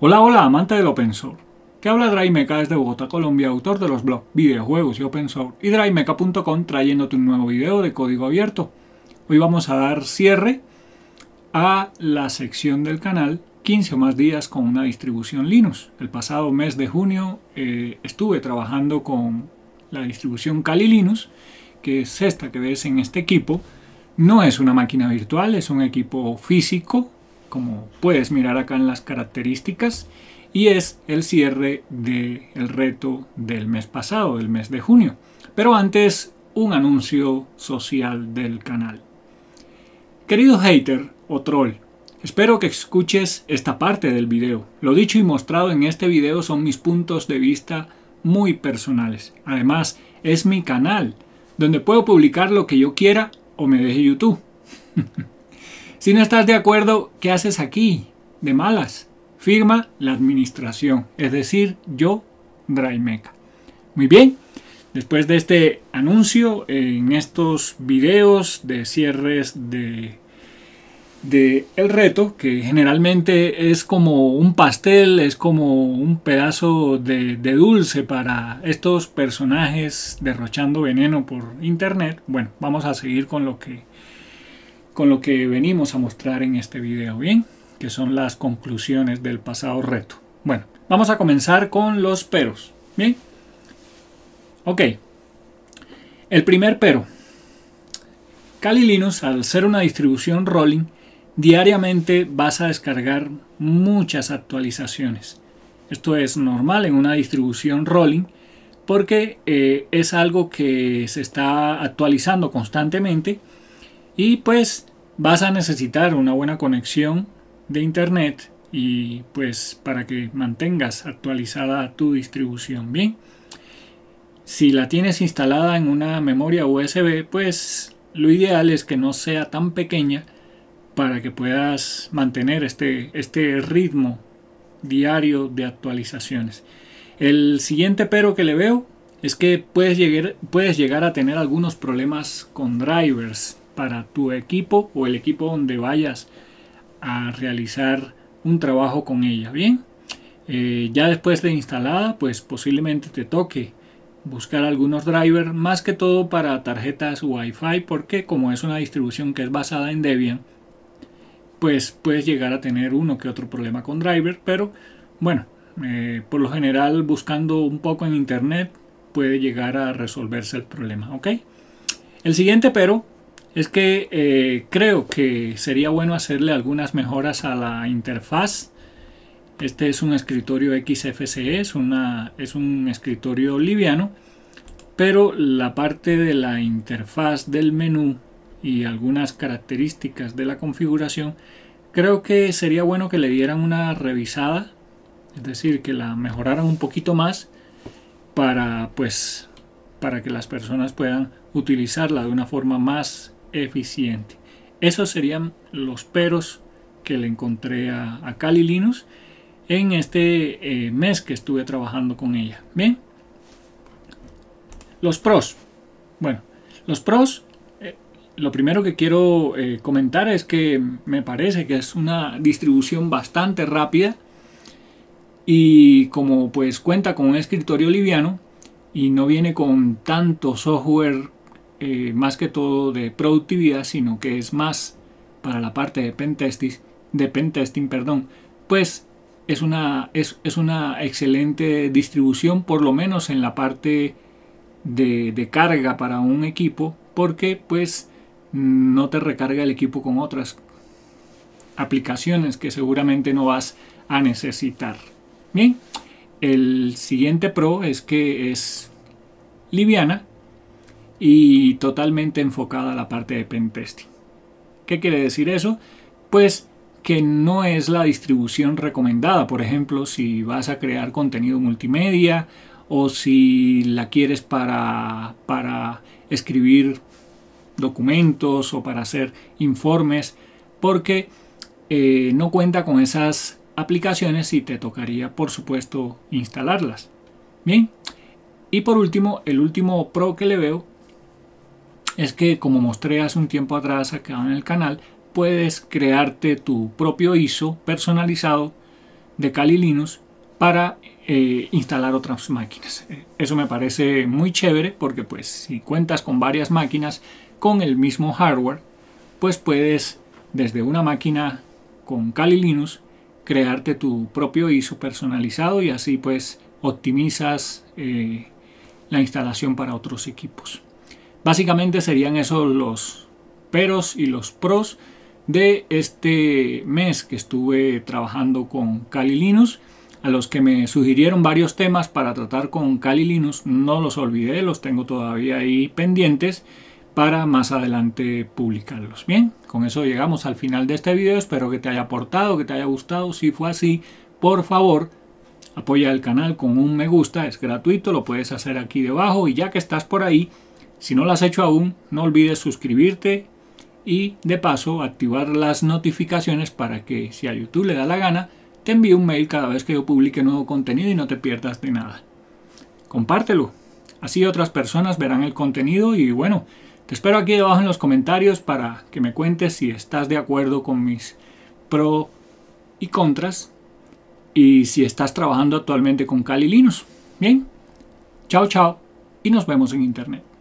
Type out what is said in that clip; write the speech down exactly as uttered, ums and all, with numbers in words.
Hola, hola, amante del open source. Te habla DriveMeca desde Bogotá, Colombia, autor de los blogs videojuegos y open source y DriveMeca punto com, trayéndote un nuevo video de código abierto. Hoy vamos a dar cierre a la sección del canal quince o más días con una distribución Linux. El pasado mes de junio eh, estuve trabajando con la distribución Kali Linux, que es esta que ves en este equipo. No es una máquina virtual, es un equipo físico, como puedes mirar acá en las características, y es el cierre del reto del mes pasado, del mes de junio. Pero antes, un anuncio social del canal. Querido hater o troll, espero que escuches esta parte del video. Lo dicho y mostrado en este video son mis puntos de vista muy personales. Además, es mi canal, donde puedo publicar lo que yo quiera o me deje YouTube. Si no estás de acuerdo, ¿qué haces aquí? De malas. Firma la administración, es decir, yo, DriveMeca. Muy bien, después de este anuncio, en estos videos de cierres de, de el reto, que generalmente es como un pastel, es como un pedazo de, de dulce para estos personajes derrochando veneno por internet, bueno, vamos a seguir con lo que con lo que venimos a mostrar en este video, bien, que son las conclusiones del pasado reto. Bueno, vamos a comenzar con los peros, bien. Ok, el primer pero. Kali Linux, al ser una distribución rolling, diariamente vas a descargar muchas actualizaciones. Esto es normal en una distribución rolling, porque eh, es algo que se está actualizando constantemente. Y pues vas a necesitar una buena conexión de internet y pues para que mantengas actualizada tu distribución, bien. Si la tienes instalada en una memoria U S B, pues lo ideal es que no sea tan pequeña para que puedas mantener este, este ritmo diario de actualizaciones. El siguiente pero que le veo es que puedes llegar, puedes llegar a tener algunos problemas con drivers para tu equipo o el equipo donde vayas a realizar un trabajo con ella, bien. Eh, ya después de instalada, pues posiblemente te toque buscar algunos drivers, más que todo para tarjetas Wi-Fi, porque como es una distribución que es basada en Debian, pues puedes llegar a tener uno que otro problema con driver, pero bueno, eh, por lo general buscando un poco en internet puede llegar a resolverse el problema, ¿ok? El siguiente pero es que eh, creo que sería bueno hacerle algunas mejoras a la interfaz. Este es un escritorio X F C E, es, una, es un escritorio liviano, pero la parte de la interfaz del menú y algunas características de la configuración, creo que sería bueno que le dieran una revisada, es decir, que la mejoraran un poquito más para, pues, para que las personas puedan utilizarla de una forma más eficiente. Esos serían los peros que le encontré a, a Kali Linux en este eh, mes que estuve trabajando con ella. Bien, los pros. Bueno, los pros, eh, lo primero que quiero eh, comentar es que me parece que es una distribución bastante rápida y como pues cuenta con un escritorio liviano y no viene con tanto software eh, más que todo de productividad, sino que es más para la parte de pentesting, de pentesting perdón, pues es una, es, es una excelente distribución, por lo menos en la parte de, de carga para un equipo, porque pues no te recarga el equipo con otras aplicaciones que seguramente no vas a necesitar. Bien, el siguiente pro es que es liviana y totalmente enfocada a la parte de pentesting. ¿Qué quiere decir eso? Pues que no es la distribución recomendada, por ejemplo, si vas a crear contenido multimedia o si la quieres para, para escribir documentos o para hacer informes, porque eh, no cuenta con esas aplicaciones y te tocaría, por supuesto, instalarlas. Bien, y por último, el último pro que le veo es que, como mostré hace un tiempo atrás acá en el canal, puedes crearte tu propio I S O personalizado de Kali Linux para eh, instalar otras máquinas. Eso me parece muy chévere porque pues si cuentas con varias máquinas con el mismo hardware, pues puedes desde una máquina con Kali Linux crearte tu propio I S O personalizado y así pues optimizas eh, la instalación para otros equipos. Básicamente serían esos los peros y los pros de este mes que estuve trabajando con Kali Linux. A los que me sugirieron varios temas para tratar con Kali Linux no los olvidé, los tengo todavía ahí pendientes para más adelante publicarlos. Bien, con eso llegamos al final de este video. Espero que te haya aportado, que te haya gustado. Si fue así, por favor, apoya el canal con un me gusta, es gratuito, lo puedes hacer aquí debajo. Y ya que estás por ahí, si no lo has hecho aún, no olvides suscribirte y de paso activar las notificaciones para que si a YouTube le da la gana te envíe un mail cada vez que yo publique nuevo contenido y no te pierdas de nada. Compártelo, así otras personas verán el contenido y bueno, te espero aquí debajo en los comentarios para que me cuentes si estás de acuerdo con mis pros y contras y si estás trabajando actualmente con Kali Linux. Bien, chao chao y nos vemos en internet.